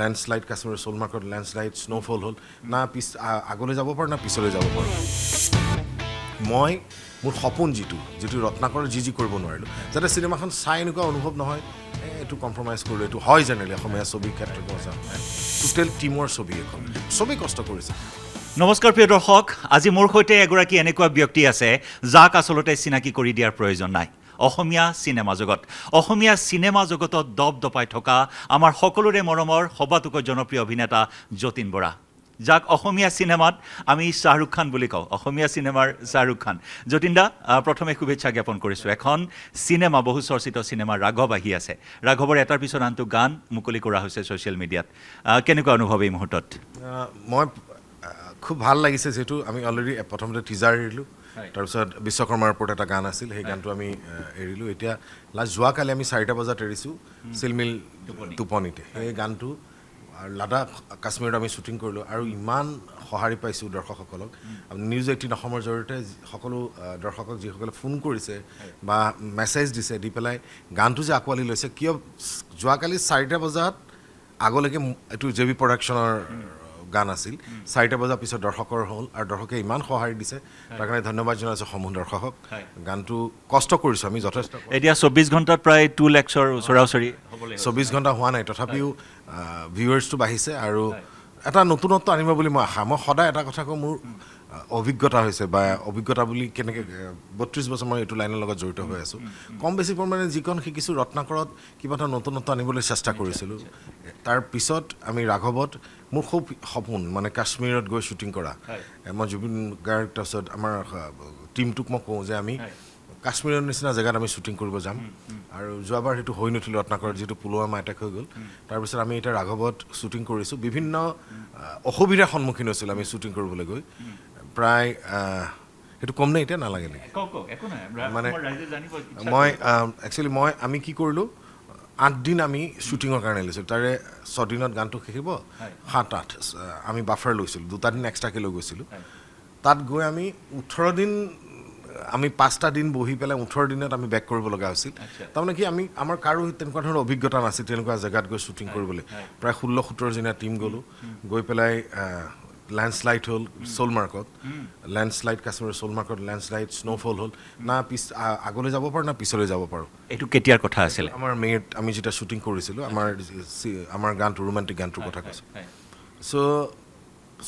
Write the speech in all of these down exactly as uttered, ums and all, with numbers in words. Landslide কাশ্মীৰেৰ সোল মাৰ্কেট ল্যান্ডস্লাইড স্নোফল হল না পিছ আগলৈ যাব পাৰ না পিছলৈ যাব পাৰ মই মোৰ সপোন জিটু জিটু ৰত্নাকৰ জি জি কৰিব নোৱাৰিলো যাতে সিনেমাখন চাই এনেকুৱা অনুভৱ নহয় এটো কম্প্ৰমাইজ কৰিলো এটো হয় জেনেৰেলি অসমীয়া ছবি ক্ষেত্ৰত গজা টোটেল টিমৰ ছবি এখন ছবি কষ্ট কৰিছে নমস্কাৰ প্ৰিয় দৰ্শক আজি মোৰ হৈতে এগৰাকী এনেকুৱা ব্যক্তি আছে যাক আসলতে চিনাকি কৰি দিয়াৰ প্ৰয়োজন নাই অসমীয়া সিনেমা জগত অসমীয়া সিনেমা জগতত দপদপাই থকা আমাৰ সকলোৰে মৰমৰ সবাতোকৈ জনপ্ৰিয় অভিনেতা যতীন বৰা যাক অসমীয়া সিনেমাত আমি শাহৰুখ খান বুলি কওঁ অসমীয়া সিনেমাৰ শাহৰুখ খান যতীন দা প্ৰথমে শুভেচ্ছা জ্ঞাপন কৰিছো এখন সিনেমা বহু চৰ্চিত সিনেমা ৰাঘৱ আহি আছে ৰাঘৱৰ এটাৰ পিছত আনটো গান মুকলি কৰা হৈছে ছ'চিয়েল মিডিয়াত কেনেকুৱা অনুভৱ এই মুহূৰ্তত মই খুব ভাল লাগিছে যেটো আমি অলৰেডি প্ৰথমতে টিজাৰ দিলো তাৰ পিছত বিশ্বকৰ্মাৰ ওপৰত এটা গান আছিল সেই গানটো আমি এৰিলো এতিয়া লাজ জুৱা কালি আমি চাৰিটা বজাত এৰিছো সিলমিল টুপনিতে এই গানটো আৰ লাডাখ কাশ্মীৰত আমি শুটিং কৰিলো আৰু ইমান সহাৰি পাইছো দৰ্শকসকলক নিউজ এইটিন অসমৰ জৰিয়তে সকলো দৰ্শকক যিসকলে ফোন কৰিছে বা মেছেজ দিছে দি পেলাই গানটো যে আকোৱালি লৈছে কিয় জুৱা কালি চাৰিটা বজাত আগলৈকে এটো জেবি প্ৰডাকচনৰ গান আছিল চাৰিটা বজাৰ পিছত দৰ্শকৰ হল আৰু দৰ্শকে ইমান সহায় দিছে তাৰ কাৰণে ধন্যবাদ জনাইছো সমূহ দৰ্শকক গানটো কষ্ট কৰিছো আমি যথেষ্ট এতিয়া চৌবিশ ঘণ্টাত প্ৰায় দুই লাখৰ ওচৰাউচৰি চৌবিশ ঘণ্টা হোৱা নাই তথাপিও ভিউয়াৰ্স তো বাহিছে আৰু এটা নতুনত্ব আনিব বুলি মই আশা মই সদায় এটা কথা কম মোৰ অভিজ্ঞতা হৈছে বা অভিজ্ঞতা বুলি কেনে বত্ৰিশ বছৰ মই এটো লাইনৰ লগত জড়িত হৈ আছো কম বেছি পৰমানে যিকোন কিছু ৰত্নাকৰত কিবা এটা নতুনত্ব আনিবলৈ চেষ্টা কৰিছিলো তাৰ পিছত আমি ৰাঘৱত মোৰ খুব সপোন মানে কাশ্মীৰত গৈ শুটিং কৰা মই জুবিন গাৰ্গ তাৰছত আমাৰ টিমটোক মই কওঁ যে আমি কাশ্মীৰৰ নিচিনা জায়গাত আমি শুটিং কৰিব যাম আৰু যোৱাবাৰ হেতু হৈ নথিল ৰত্নাকৰ যেটো পুলৱামা এটাক হৈ গল তাৰ পিছত আমি এটা ৰাঘৱত শুটিং কৰিছো বিভিন্ন অসুবিধাৰ সন্মুখীন হৈছিল আমি শুটিং কৰিবলৈ গৈ প্রায় এটো কম নাই এটা না লাগে নেকি কক কক একো না মানে মই একচুয়ালি মই আমি কি কৰিলো আট দিন আমি শুটিংৰ কাৰণে লৈছিল তাৰে ছয় দিনত গানটো খেলিব সাত আঠ আমি বাফাৰ লৈছিল দুটা দিন এক্সট্ৰাকে লৈ গৈছিল তাত গৈ আমি ওঠৰ দিন আমি পাঁচটা দিন বহি পেলাই ওঠৰ দিনত আমি ব্যাক কৰিব লগা হৈছিল তাৰমানে কি আমি আমাৰ কাৰো তেনেকুৱা ধৰণৰ অভিজ্ঞতা নাছিল তেনেকুৱা জায়গাত গৈ শুটিং কৰিবলৈ প্ৰায় ষোল্ল সোতৰ দিনৰ টিম গলো গৈ পেলাই ল্যান্ডস্লাইড হল সোল মাৰ্কেট ল্যান্ডস্লাইড কাশ্মীৰেৰ সোল মাৰ্কেট ল্যান্ডস্লাইড স্নোফল হল না পিছ আগলৈ যাব পাৰ না পিছলৈ যাব পাৰ এটো কেতিয়াৰ কথা আছিল আমাৰ মেট আমি যেটা শুটিং কৰিছিলো আমাৰ আমাৰ গানটো ৰোমান্টিক গানটোৰ কথা কৈছো সো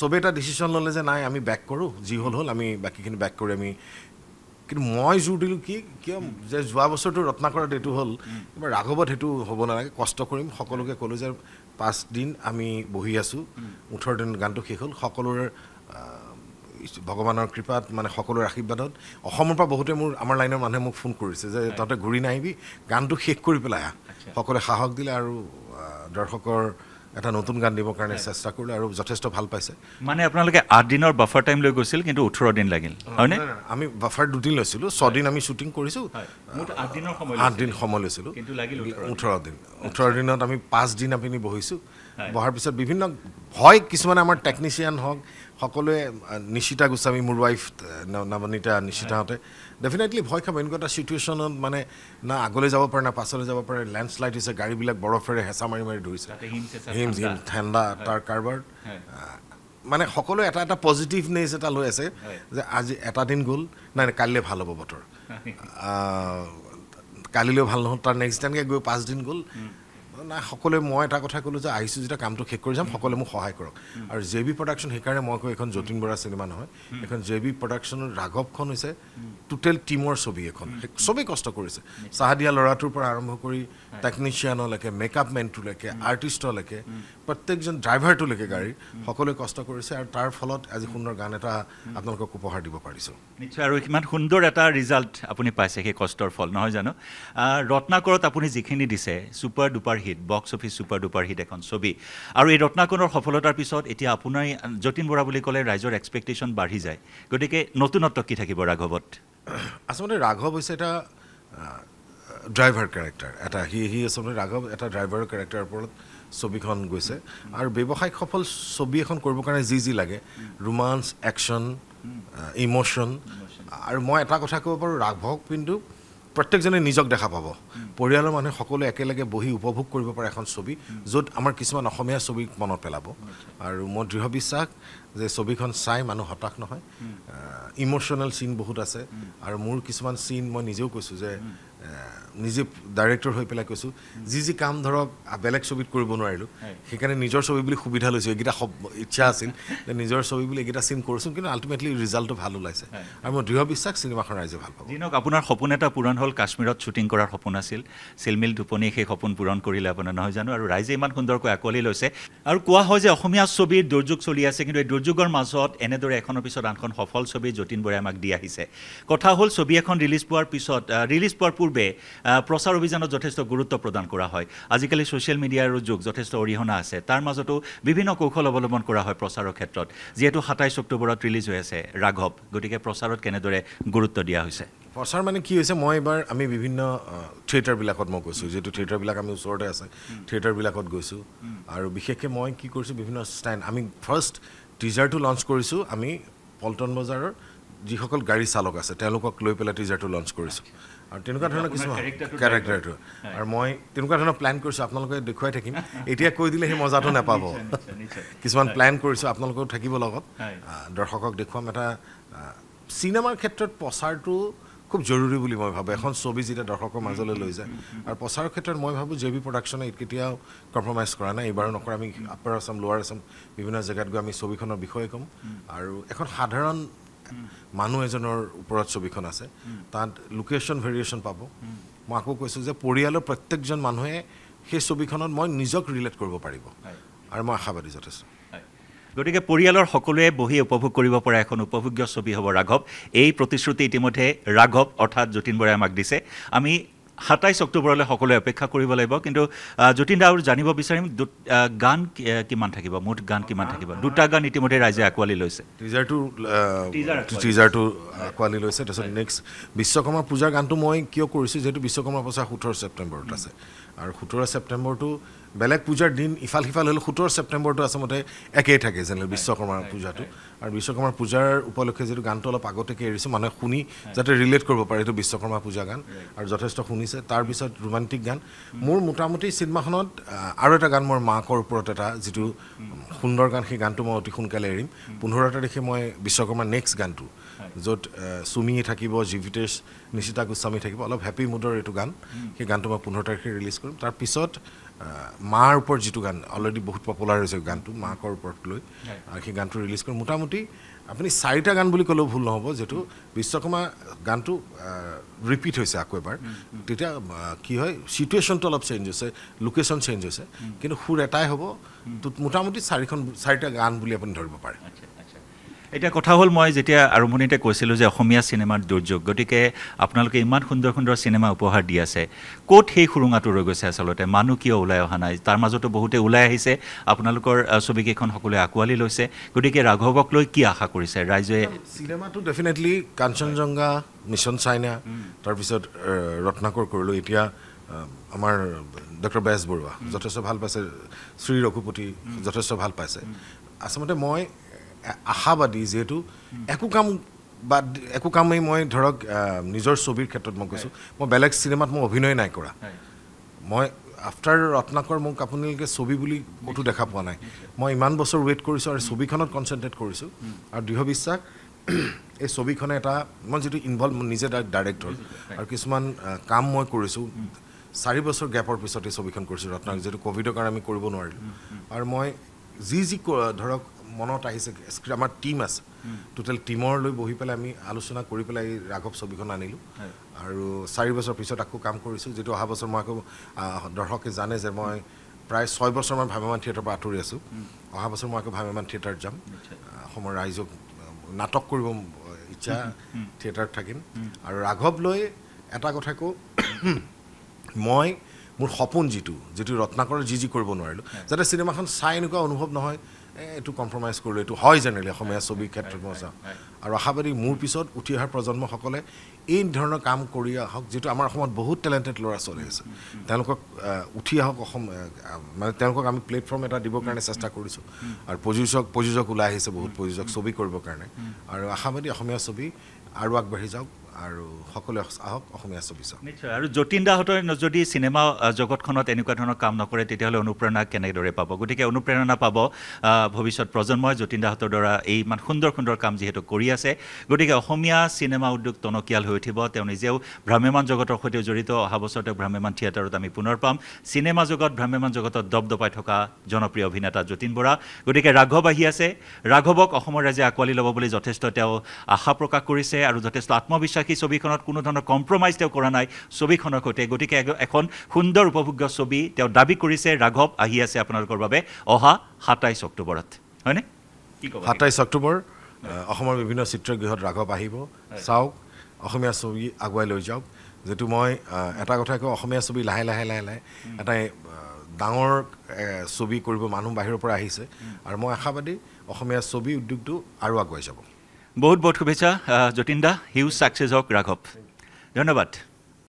সবেটা ডিসিশন ললে যে নাই আমি ব্যাক কৰো জি হল হল আমি বাকিখিনি ব্যাক কৰি আমি কিন্তু মই জোৰ দিলো কি কি যে যোৱা বছৰটো ৰত্নাকৰত এটো হল কিবা ৰাঘৱত হেতু হ'ব নালাগে কষ্ট কৰিম সকলোকে কলো যে পাঁচ দিন আমি বহি আছো ওঠৰ দিন গানটো শেষ হল সকলৰ ভগৱানৰ কৃপাত মানে সকলৰ আশীৰ্বাদত অসমৰ পৰা বহুতে মোৰ আমাৰ লাইনৰ মানুহে মোক ফোন কৰিছে যে ততে ঘূৰি নাহিবি গানটো শেষ কৰি পেলাই সকলে সাহস দিলে আৰু দৰ্শকৰ এটা নতুন গান দিব কাৰণে চেষ্টা কৰিলো আৰু যথেষ্ট ভাল পাইছে মানে আপোনালোকে আঠ দিনৰ বাফাৰ টাইম লৈ গৈছিল কিন্তু ওঠৰ দিন লাগিল হয়নে আমি বাফাৰ দুদিন লৈছিলো ছয় দিন আমি শুটিং কৰিছো মুঠ আঠ দিনৰ সময় আঠ দিন সময় লৈছিলো কিন্তু লাগিল ওঠৰ দিন ওঠৰ দিনত আমি পাঁচ দিন আপুনি বহিছো বহাৰ পিছত বিভিন্ন হয় কিছুমান আমাৰ টেকনিশিয়ান হক সকলে নিশিতা গোস্বামী মোৰ ওয়াইফ নৱনীতা নিশিতাতে ডেফিনেটলি ভয় খাব এনেকুৱা এটা সিচুৱেশ্যনত মানে না আগলৈ যাব পাৰে না পাছলৈ যাব পাৰে ল্যান্ডস্লাইড হৈছে গাড়ীবিলাক বৰফেৰে হেঁচা মাৰি মাৰি ধৰিছে হিম হিম ঠাণ্ডা তাৰ কাৰবাৰ মানে সকলো এটা এটা পজিটিভনেছ এটা লৈ আছে যে আজি এটা দিন গ'ল নাই কালিলৈ ভাল হ'ব বতৰ কালিলৈ ভাল নহ'ল তাৰ নেক্সট টাইমকে গৈ পাঁচ দিন গ'ল না সকলে মই এটা কথা কলো যে আইসু যেটা কামটো শেষ কৰি যাম সকলে মোক সহায় কৰক আৰু জেবি প্ৰডাকচন হেকাৰে মই এখন যতীন বৰা সিনেমা নহয় এখন জেবি প্ৰডাকচনৰ ৰাঘৱখন হৈছে টোটেল টিমৰ ছবি এখন সবে কষ্ট কৰিছে সাহাদিয়া লৰাটোৰ পৰা আৰম্ভ কৰি টেকনিশিয়ানলৈকে মেকআপ মেনটোলৈকে আৰ্টিষ্টলৈকে প্ৰত্যেকজন ড্ৰাইভাৰটোলৈকে গাড়ী সকলে কষ্ট কৰিছে আৰু তাৰ ফলত আজি সুন্দৰ গান এটা আপোনালোকক উপহাৰ দিব পাৰিছো নিশ্চয় আৰু কিমান সুন্দৰ এটা ৰিজাল্ট আপুনি পাইছে সেই কষ্টৰ ফল নহয় জানো ৰত্নাকৰত আপুনি যিখিনি দিছে super duper box office super duper hit এখন ছবি আৰু এই ৰত্নাকৰৰ সফলতাৰ পিছত এতিয়া আপোনাৰ যতীন বৰা বুলি ক'লে ৰাইজৰ এক্সপেকটেশন বাঢ়ি যায় গতিকে নতুনত্ব কি থাকিব ৰাঘৱত আসলে ৰাঘৱ হৈছে এটা ড্ৰাইভাৰ ক্যাৰেক্টাৰ এটা হি হি আসলে ৰাঘৱ এটা ড্ৰাইভাৰ ক্যাৰেক্টাৰ ওপৰত ছবিখন গৈছে আৰু ব্যৱসায়িক সফল ছবি এখন কৰিব কাৰণে যি যি লাগে ৰোমান্স অ্যাকশন ইমোশন আৰু মই এটা কথা ক'ব পাৰো ৰাঘৱক কিন্তু প্ৰত্যেকজনে নিজক দেখা পাবো পৰিয়ালৰ মানুহে সকলো একেলগে বহি উপভোগ কৰিব পাৰে এখন ছবি যত আমাৰ কিছুমান অসমীয়া ছবি মনত পেলাব আৰু মই দৃঢ় বিশ্বাস যে ছবিখন চাই মানুহ হতাশ নহয় ইমোশনাল সিন বহুত আছে আৰু মোৰ কিছুমান সিন মই নিজেও কৈছো যে নিজে ডাইৰেক্টৰ হৈ পেলাই কৈছো জি জি কাম ধৰক বেলেগ ছবিত কৰিব নোৱাৰিলো সেইকাৰণে নিজৰ ছবি বুলি সুবিধা লৈছো এগিটা ইচ্ছা আছিল যে নিজৰ ছবি বুলি এগিটা সিন কৰিছো কিন্তু আলটিমেটলি ৰিজাল্টটো ভাল ওলাইছে আৰু মই দৃঢ় বিশ্বাস সিনেমাখন ৰাইজে ভাল পাব দিনক আপোনাৰ সপোন এটা পূৰণ হ'ল কাশ্মীৰত শ্যুটিং কৰাৰ সপোন আছিল সিলমিল দুপনি সেই সপোন পূৰণ কৰিলে আপোনাৰ নহয় জানো আৰু ৰাইজে ইমান সুন্দৰকৈ আকলি লৈছে আৰু কোৱা হয় যে অসমীয়া ছবিৰ দুৰ্যোগ চলি আছে কিন্তু এই দুৰ্যোগৰ মাজত এনেদৰে এখন পিছত আনখন সফল ছবি যতীন বৰাই আমাক দি আহিছে কথা হ'ল ছবি এখন ৰিলিজ পোৱাৰ পিছত ৰিলিজ পোৱাৰ পূৰ্বে প্ৰচাৰ অভিযানত যথেষ্ট গুৰুত্ব প্ৰদান কৰা হয় আজিকালি সোশ্যাল মিডিয়াৰ যুগ যথেষ্ট অৰিহণা আছে তাৰ মাজতো বিভিন্ন কৌশল অৱলম্বন কৰা হয় প্ৰচাৰৰ ক্ষেত্ৰত যেহেতু সাতাইশ অক্টোবৰত ৰিলিজ হৈ আছে ৰাঘৱ গটিকে প্ৰচাৰত কেনেদৰে গুৰুত্ব দিয়া হৈছে প্ৰচাৰ মানে কি হইছে মই এবাৰ আমি বিভিন্ন থিয়েটাৰ বিলাকত মই গৈছো যেটো থিয়েটাৰ বিলাক আমি উছৰতে আছে থিয়েটাৰ বিলাকত গৈছো আৰু বিশেষকৈ মই কি কৰিছো বিভিন্ন স্ট্যান্ড আমি ফাৰ্স্ট টিজাৰ টু লঞ্চ কৰিছো আমি পল্টন বজাৰৰ যিসকল গাড়ী চালক আছে তেওঁলোকক লৈ পেলা টিজাৰ টু লঞ্চ কৰিছো আৰু তেনকা ধৰণৰ কিছু ক্যাৰেক্টাৰটো আৰু মই তেনকা ধৰণৰ প্ল্যান কৰিছো আপোনালোকে দেখুৱাই থাকিম এতিয়া কৈ দিলে হে মজাটো নাপাব কিছু প্ল্যান কৰিছো আপোনালোকক থাকিব লগত দৰ্শকক দেখুৱাম এটা সিনেমাৰ ক্ষেত্ৰত প্ৰচাৰটো খুব জৰুৰি বলি মই ভাবে এখন ছবি যেটা দৰ্শকৰ মাজলৈ লৈ যায় আৰু প্ৰচাৰৰ ক্ষেত্ৰত মই ভাবো জেবি প্ৰডাকচন ইতকেতিয়া কম্প্ৰমাইজ কৰা নাই এবাৰ নকৰা আমি আপাৰ আসাম লোৱাৰ আসাম বিভিন্ন জায়গাত গৈ আমি ছবিখনৰ বিষয়ে কম আৰু এখন সাধাৰণ মানুহ এজনৰ ওপৰত ছবিখন আছে তাত লোকেশন ভেৰিয়েচন পাবো মই আকৌ কৈছো যে পৰিয়ালৰ প্ৰত্যেকজন মানুহে সেই ছবিখনত মই নিজক ৰিলেট কৰিব পাৰিব আৰু মই আশাবাদী যথেষ্ট গটিকে পৰিয়ালৰ সকলোৱে বহি উপভোগ কৰিব পৰা এখন উপভোগ্য ছবি হ'ব ৰাঘৱ এই প্ৰতিশ্ৰুতি ইতিমধ্যে ৰাঘৱ অৰ্থাৎ যতীন বৰাই আমাক দিছে আমি সাতাইশ অক্টোবৰলৈ সকলোৱে অপেক্ষা কৰিব লাগিব কিন্তু যতীন দাৰ জানিব বিচাৰিম গান কিমান থাকিব মুঠ গান কিমান থাকিব দুটা গান ইতিমধ্যে ৰাইজে আকোৱালি লৈছে টিজাৰ টু টিজাৰ টু আকোৱালি লৈছে তাৰছত নেক্সট বিশ্বকৰ্মা পূজাৰ গানটো মই কিয় কৰিছো যেহেতু বিশ্বকৰ্মা পূজা সোতৰ ছেপ্টেম্বৰত আছে আৰু সোতৰ ছেপ্টেম্বৰটো বেলেগ পূজাৰ দিন ইফাল সিফাল হল সোতৰ ছেপ্টেম্বৰটো আসমতে একেই থাকে জেনেৰেল বিশ্বকৰ্মা পূজাটো আৰু বিশ্বকৰ্মা পূজাৰ উপলক্ষে যেটো গানটো অলপ আগতেকে এৰিছো মানে শুনি যাতে ৰিলেট কৰিব পাৰে এটো বিশ্বকৰ্মা পূজা গান আৰু যথেষ্ট শুনিছে তাৰ পিছত ৰোমান্টিক গান মোৰ মোটামুটি সিনেমাখনত আৰু এটা গান মোৰ মাকৰ ওপৰত এটা যেটো সুন্দৰ গান সেই গানটো মই অতি সোনকালে এৰিম পোন্ধৰ তাৰিখে মই বিশ্বকৰ্মা নেক্সট গানটো যত সুমিয়ে থাকিব জিভিতেশ নিশিতা গোস্বামী থাকিব অলপ হেপি মুডৰ এটো গান সেই গানটো মই পোন্ধৰ তাৰিখে ৰিলিজ কৰিম তাৰ পিছত মাৰ ওপৰত যিটো গান অলৰেডি বহুত পপুলাৰ হৈছে গানটো মাকৰ ওপৰত লৈ আৰু সেই গানটো ৰিলিজ কৰি মোটামুটি আপুনি চাৰিটা গান বুলি ক'লেও ভুল নহ'ব যেটো বিশ্বকৰ্মা গানটো ৰিপিট হৈছে আকৌ এবাৰ তেতিয়া কি হয় সিচুৱেশ্যনটো অলপ চেঞ্জ হৈছে লোকেশন চেঞ্জ হৈছে কিন্তু সুৰ এটাই হ'ব মোটামুটি চাৰিখন চাৰিটা গান বুলি আপুনি ধৰিব পাৰে এটা কথা হল মই যেতিয়া আৰম্ভণিতে কৈছিল যে অসমীয়া সিনেমাৰ দুৰ্যোগ গটিকে আপোনালোকে ইমান সুন্দৰ সুন্দৰ সিনেমা উপহাৰ দি আছে কোট হেই খুৰুঙাটো ৰৈ গৈছে আসলতে মানুহ কিয় ওলাই অহা নাই তাৰ মাজতো বহুতে ওলাই আহিছে আপোনালোকৰ ছবিকেখন সকলে আকোৱালি লৈছে গটিকে ৰাঘৱক লৈ কি আশা কৰিছে ৰাইজে সিনেমাটো ডেফিনেটলি কাঞ্চনজংঘা মিছন চাইনা তাৰ পিছত ৰত্নাকৰ কৰিলো এতিয়া আমাৰ ডক্টৰ বেছ বৰুৱা যথেষ্ট ভাল পাইছে শ্ৰী ৰঘুপতি যথেষ্ট ভাল পাইছে আসমতে মই আশাবাদী যেহেতু একো কাম বা একো কামেই মই ধৰক নিজৰ ছবিৰ ক্ষেত্ৰত মই কৈছো মই বেলেগ সিনেমাত মই অভিনয় নাই কৰা মই আফটাৰ ৰত্নাকৰ মোক আপোনালোকে ছবি বুলি কতো দেখা পোৱা নাই মই ইমান বছৰ ওয়েট কৰিছো আৰু ছবিখনত কনচেন্ট্ৰেট কৰিছো আৰু দৃঢ় বিশ্বাস এই ছবিখনে এটা মই যেটো ইনভলভ নিজে ডাইৰেক্টৰ আৰু কিছুমান কাম মই কৰিছো চাৰি বছৰ গ্যাপৰ পিছত এই ছবিখন কৰিছো ৰত্নাক যেটো কোভিডৰ কাৰণে আমি কৰিব নোৱাৰিলো আৰু মই জি জি ধৰক মনত আহিছে আমাৰ টিম আছে টোটাল টিমৰ লৈ বহি পেলাই আমি আলোচনা কৰি পেলাই ৰাঘৱ ছবিখন আনিলো আৰু চাৰি বছৰ পিছত আকৌ কাম কৰিছো যেটো অহা বছৰ মই আকৌ দৰ্শকে জানে যে মই প্ৰায় ছয় বছৰমান ভামেমান থিয়েটাৰৰ পৰা আঁতৰি আছো অহা বছৰ মই আকৌ ভামেমান থিয়েটাৰত যাম অসমৰ ৰাইজক নাটক কৰিব ইচ্ছা থিয়েটাৰত থাকিম আৰু ৰাঘৱ লৈ এটা কথা কওঁ মই মোৰ সপোন যেটো যেটো ৰত্নাকৰ জি জি কৰিব নোৱাৰিলো যাতে সিনেমাখন চাই এনেকুৱা অনুভৱ নহয় এটো কম্প্ৰমাইজ কৰিলে এটো হয় জেনেৰেলি অসমীয়া ছবি ক্ষেত্ৰত মই চাওঁ আৰু আশাবাদী মোৰ পিছত উঠি অহাৰ প্ৰজন্মসকলে এই ধৰণৰ কাম কৰি আহক যেটো আমাৰ অসমত বহুত টেলেণ্টেড ল'ৰা ছোৱালী আছে তেওঁলোকক উঠি আহক অসম মানে তেওঁলোকক আমি প্লেটফৰ্ম এটা দিব কাৰণে চেষ্টা কৰিছো আৰু প্ৰযোজক প্ৰযোজক ওলাই আহিছে বহুত প্ৰযোজক ছবি কৰিব কাৰণে আৰু আশাবাদী অসমীয়া ছবি আৰু আগবাঢ়ি যাওক আৰু সকলে আহক অসমীয়া ছবিছ নিশ্চয় আৰু জতিন দা হতৰ যদি সিনেমা জগতখনত এনেকুৱা ধৰণৰ কাম নকৰে তেতিয়া হলে অনুপ্ৰেৰণা কেনেদৰে পাব গটিকে অনুপ্ৰেৰণা পাব ভৱিষ্যত প্ৰজন্মই জতিন দা হতৰ দ্বাৰা এই মান সুন্দৰ সুন্দৰ কাম যেহেতু কৰি আছে গটিকে অসমীয়া সিনেমা উদ্যোগ তনকিয়াল হৈ উঠিব তেওঁ নিজেও ভ্ৰাম্যমান জগতৰ সৈতে জড়িত হাবছতে ভ্ৰাম্যমান থিয়েটাৰত আমি পুনৰ পাম সিনেমা জগত ভ্ৰাম্যমান জগতত দবদপাই থকা জনপ্ৰিয় অভিনেতা জতিন বৰা গটিকে ৰাঘৱ আহি আছে ৰাঘৱক অসমৰ ৰাজে আকৱালি লব বুলি যথেষ্ট তেওঁ আশা প্ৰকাশ কৰিছে আৰু যথেষ্ট আত্মবিশ্বাস কি ছবিখনত কোনো ধৰণৰ কম্প্ৰমাইজ তেওঁ কৰা নাই ছবিখনৰ কোটে গটিকে এখন সুন্দৰ উপভোগ্য ছবি তেওঁ দাবী কৰিছে ৰাঘৱ আহি আছে আপোনালোকৰ বাবে অহা সাতাইশ অক্টোবৰত হয়নে কি কব সাতাইশ অক্টোবৰ অসমৰ বিভিন্ন চিত্ৰগৃহত ৰাঘৱ আহিব সাওক অসমীয়া ছবি আগুৱাই লৈ যাওক যেটো মই এটা কথা কও অসমীয়া ছবি লাহে লাহে লাহে লাহে এটা ডাঙৰ ছবি কৰিব মানুহ বাহিৰৰ পৰা আহিছে আৰু মই আশাবাদী অসমীয়া ছবি উদ্যোগটো আৰু আগুৱাই যাব बहुत बहुत शुभेच्छा जतिन दा ह्यूज सक्सेस होक राघव धन्यवाद।